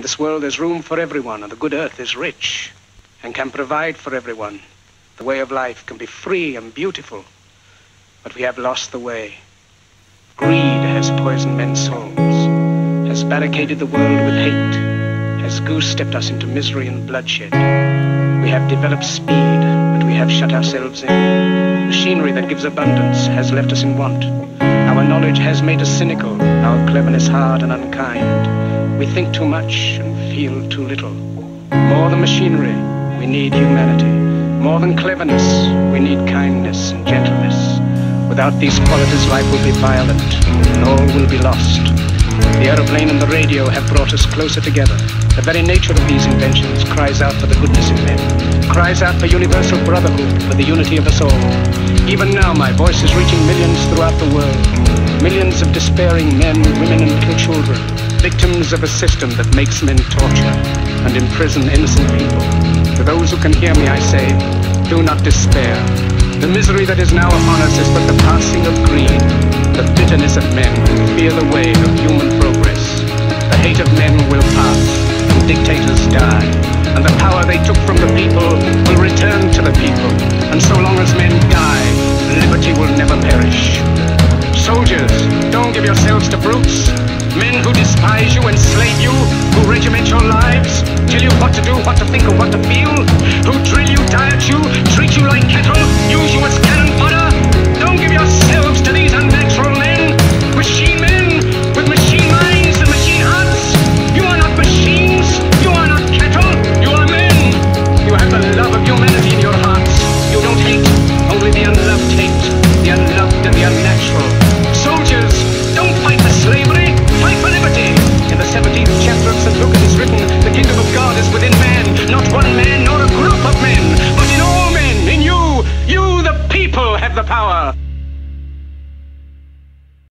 In this world there's room for everyone, and the good earth is rich and can provide for everyone. The way of life can be free and beautiful, but we have lost the way. Greed has poisoned men's souls, has barricaded the world with hate, has goose-stepped us into misery and bloodshed. We have developed speed, but we have shut ourselves in. Machinery that gives abundance has left us in want. Our knowledge has made us cynical, our cleverness hard and unkind. We think too much and feel too little. More than machinery, we need humanity. More than cleverness, we need kindness and gentleness. Without these qualities, life will be violent, and all will be lost. The aeroplane and the radio have brought us closer together. The very nature of these inventions cries out for the goodness in men, cries out for universal brotherhood, for the unity of us all. Even now, my voice is reaching millions throughout the world, millions of despairing men, women, and little children, victims of a system that makes men torture and imprison innocent people. To those who can hear me, I say, do not despair. The misery that is now upon us is but the passing of greed, the bitterness of men who fear the way of human progress. The hate of men will pass, and dictators die, and the power they took from the people will return to the people. And so long as men die, liberty will never perish. Soldiers, don't give yourselves to brutes, men who despise you, enslave you, who regiment your lives, tell you what to do, what to think, or what to feel, who drill you, diet you, treat you like cattle, use you as cannon fodder. Don't give yourselves to these unnatural men, with machine minds and machine hearts. You are not machines, you are not cattle, you are men. You have the love of humanity in your hearts. You don't hate, only the unloved hate, the unloved and the unnatural. Soldiers, don't fight for slavery, fight for liberty. In the 17th chapter of St. Luke it is written, the kingdom of God is within man, not one man nor a group of men, but in all men, in you, you the people have the power.